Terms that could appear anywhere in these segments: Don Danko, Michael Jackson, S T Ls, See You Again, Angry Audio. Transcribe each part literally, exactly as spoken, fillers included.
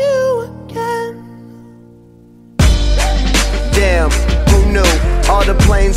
you again. Damn, who knew? All the planes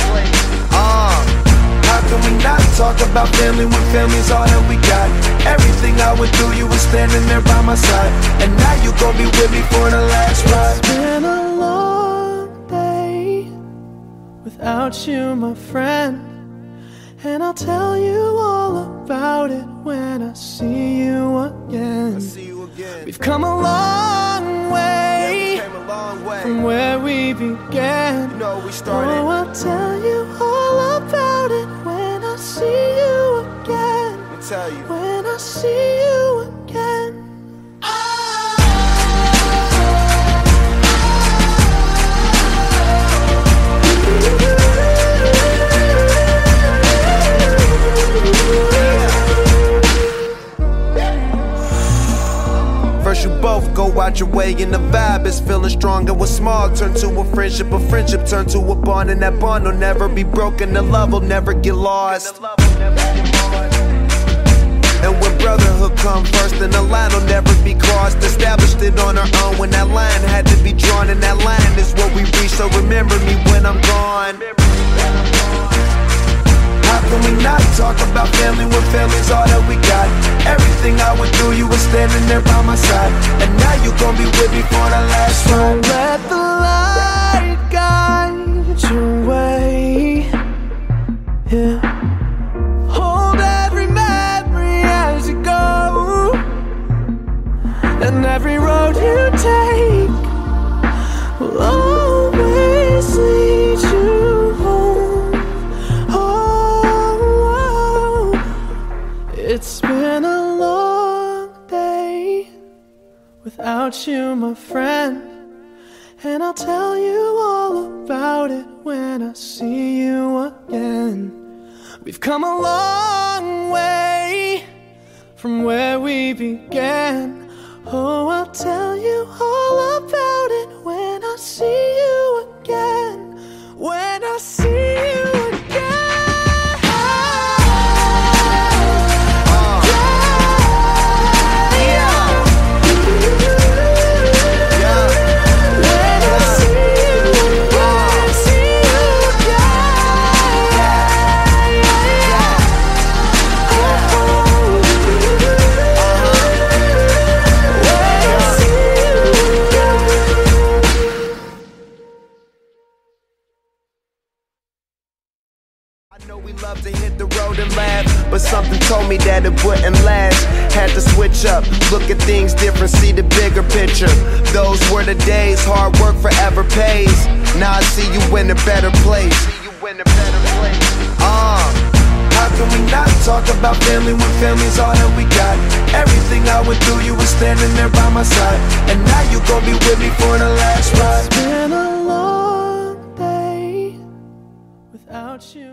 Uh, how can we not talk about family when family's all that we got? Everything I would do, you were standing there by my side, and now you gon' be with me for the last ride. Without you, my friend, and I'll tell you all about it when I see you again. I see you again. We've come a long way, yeah, we a long way from where we began. You know, we started. Oh, I'll tell you all about it when I see you again. I tell you. When I see you again. You both go out your way and the vibe is feeling strong, and what's small turn to a friendship, a friendship turn to a bond, and that bond will never be broken, the love will never get lost. And when brotherhood come first, then the line will never be crossed. Established it on our own when that line had to be drawn, and that line is what we reach, so remember me when I'm gone. How can we not talk about family when family's all that we got? Everything I went through, you were standing there by my side, and now you gon' be with me for the last time. Don't let the light guide your way, yeah. Hold every memory as you go, and every road you take will always lead you. It's been a long day without you, my friend, and I'll tell you all about it when I see you again. We've come a long way from where we began. Oh, I'll tell you all about it when I see you again, when I see you again. But something told me that it wouldn't last. Had to switch up, look at things different, see the bigger picture. Those were the days, hard work forever pays. Now I see you in a better place. Uh, how can we not talk about family when family's all that we got? Everything I went through, you were standing there by my side, and now you gon' be with me for the last ride. It's been a long day without you.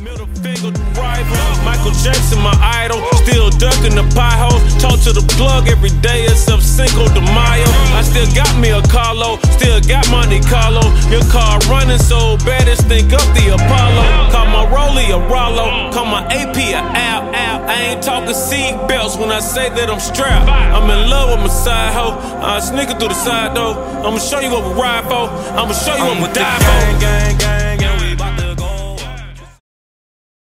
Middle finger to rival, Michael Jackson my idol. Still ducking the pie holes, talk to the plug every day. It's up Cinco de Mayo. I still got me a Carlo, still got Monte Carlo. Your car running so bad it stink up the Apollo. Call my Rollie a Rollo, call my A P a Al. I ain't talking seat belts when I say that I'm strapped. I'm in love with my side hoe, I sneak it through the side though. I'ma show you what we ride for, I'ma show you what we die for.